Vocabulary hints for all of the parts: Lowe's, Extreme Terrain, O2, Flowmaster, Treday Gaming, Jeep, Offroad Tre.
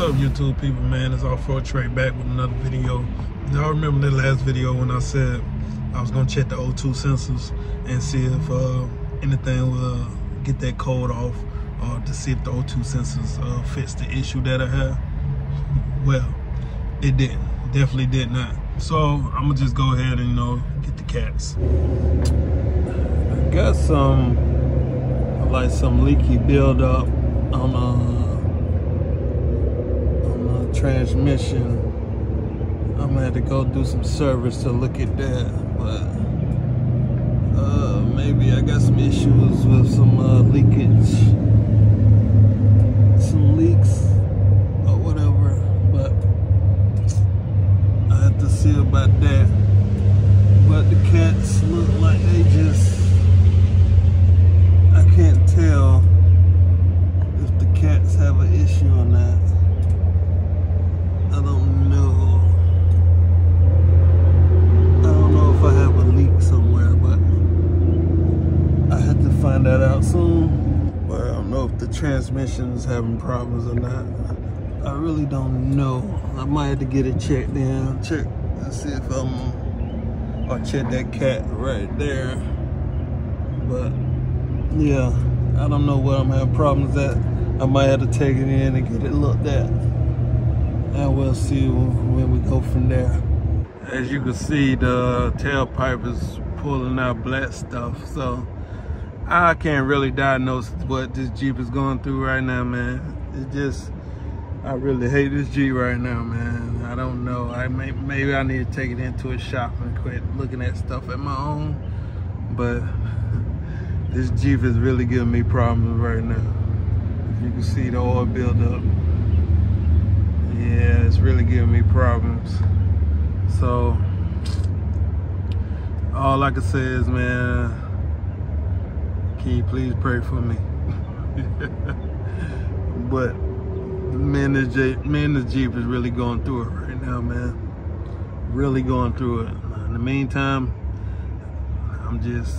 What's up, YouTube people, man? It's Offroad Tre back with another video. Y'all remember that last video when I said I was gonna check the O2 sensors and see if anything will get that code off, or to see if the O2 sensors fits the issue that I had? Well, it didn't. Definitely did not. So I'm gonna just go ahead and get the cats. I got some leaky buildup on the transmission. I'm gonna have to go do some service to look at that, but maybe I got some issues with some leakage, some leaks or whatever, but I have to see about that. But the cats look like they just, I can't tell if the cats have an issue or not. I don't know if I have a leak somewhere, but I have to find that out soon. But I don't know if the transmission's having problems or not. I really don't know. I might have to get it checked in. Check and see if I check that cat right there. But yeah, I don't know what I'm having problems at. I might have to take it in and get it looked at, and we'll see when we go from there. As you can see, the tailpipe is pulling out black stuff, so I can't really diagnose what this Jeep is going through right now, man. It just, I really hate this Jeep right now, man. I don't know. Maybe I need to take it into a shop and quit looking at stuff at my own, but this Jeep is really giving me problems right now. You can see the oil buildup. Yeah, it's really giving me problems. So all I can say is, man, can you please pray for me? But man, this Jeep is really going through it right now, man. Really going through it. In the meantime, I'm just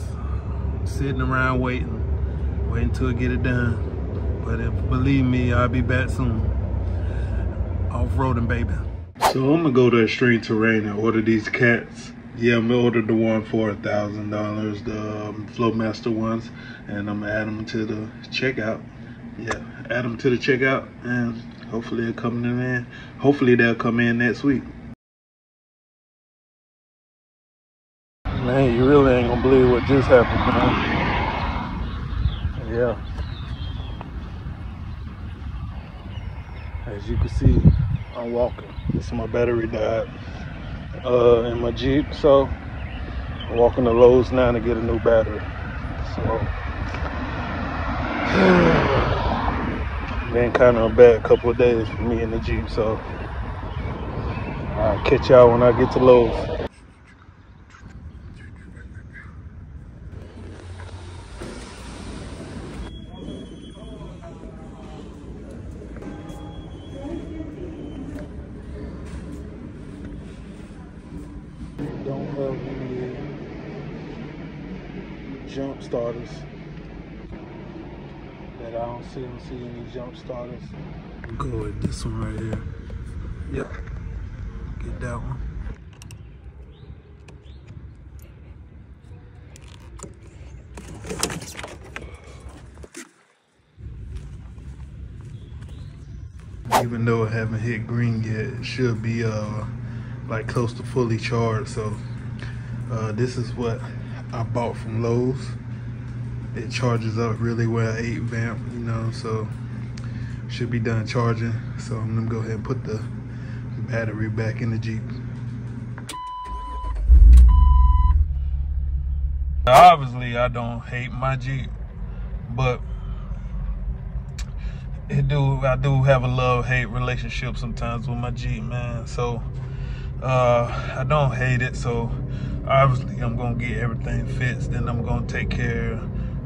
sitting around waiting till I get it done. But believe me, I'll be back soon. Off-roading, baby. So I'm gonna go to Extreme Terrain and order these cats. Yeah, I'm gonna order the one for $1,000, the Flowmaster ones, and I'm gonna add them to the checkout. Yeah, add them to the checkout, and hopefully they'll come in. Hopefully they'll come in next week. Man, you really ain't gonna believe what just happened, man. Yeah. As you can see, I'm walking. So my battery died in my Jeep, so I'm walking to Lowe's now to get a new battery. So been kind of a bad couple of days for me in the Jeep, so I'll catch y'all when I get to Lowe's. Jump starters that I don't see any jump starters. Go with this one right here. Yep, get that one. Even though I haven't hit green yet, it should be like close to fully charged. So this is what I bought from Lowe's. It charges up really well, 8 amp, so should be done charging. So I'm gonna go ahead and put the battery back in the Jeep. Obviously I don't hate my Jeep, but I do have a love-hate relationship sometimes with my Jeep, man. So I don't hate it, so obviously I'm gonna get everything fixed, then I'm gonna take care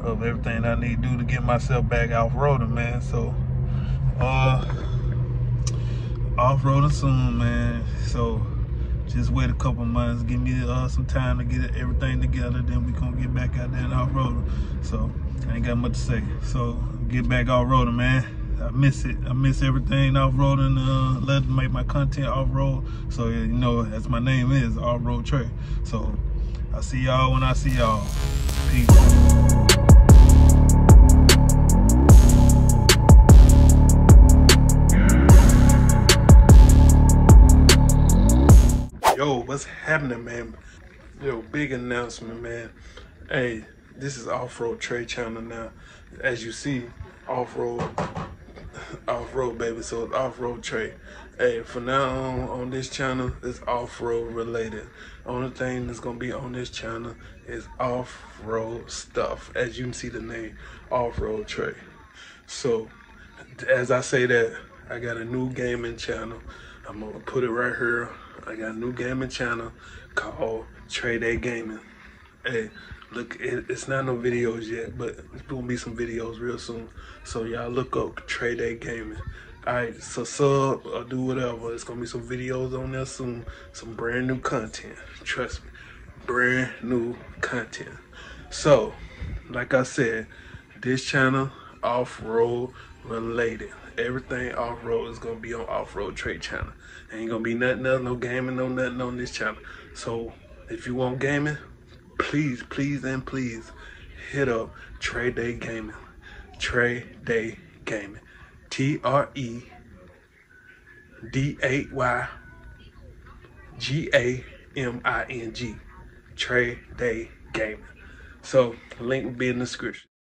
of everything I need to do to get myself back off-roading, man. So off-roading soon, man. So just wait a couple months, give me some time to get everything together, then we gonna get back out there and off-roading. So I ain't got much to say, so get back off-roading, man. I miss it. I miss everything off-roading. Love to make my content off-road. So, you know, as my name is, Offroad Tre. So, I'll see y'all when I see y'all. Peace. Yo, what's happening, man? Yo, big announcement, man. Hey, this is Offroad Tre channel now. As you see, off-road baby, so it's Offroad Tre. Hey, from now on this channel, it's off-road related. Only thing that's gonna be on this channel is off-road stuff. As you can see the name, Offroad Tre. So, as I say that, I got a new gaming channel. I'm gonna put it right here. I got a new gaming channel called Treday Gaming. Hey, look, it's not no videos yet, but it's gonna be some videos real soon. So y'all look up Treday Gaming. All right, so sub or do whatever. It's gonna be some videos on there soon. Some brand new content. Trust me, brand new content. So, like I said, this channel off-road related. Everything off-road is gonna be on Offroad Tre channel. Ain't gonna be nothing else, no gaming, no nothing on this channel. So if you want gaming, please, please, and please hit up Treday Gaming. Treday Gaming. TREDAYGAMING. Treday Gaming. So link will be in the description.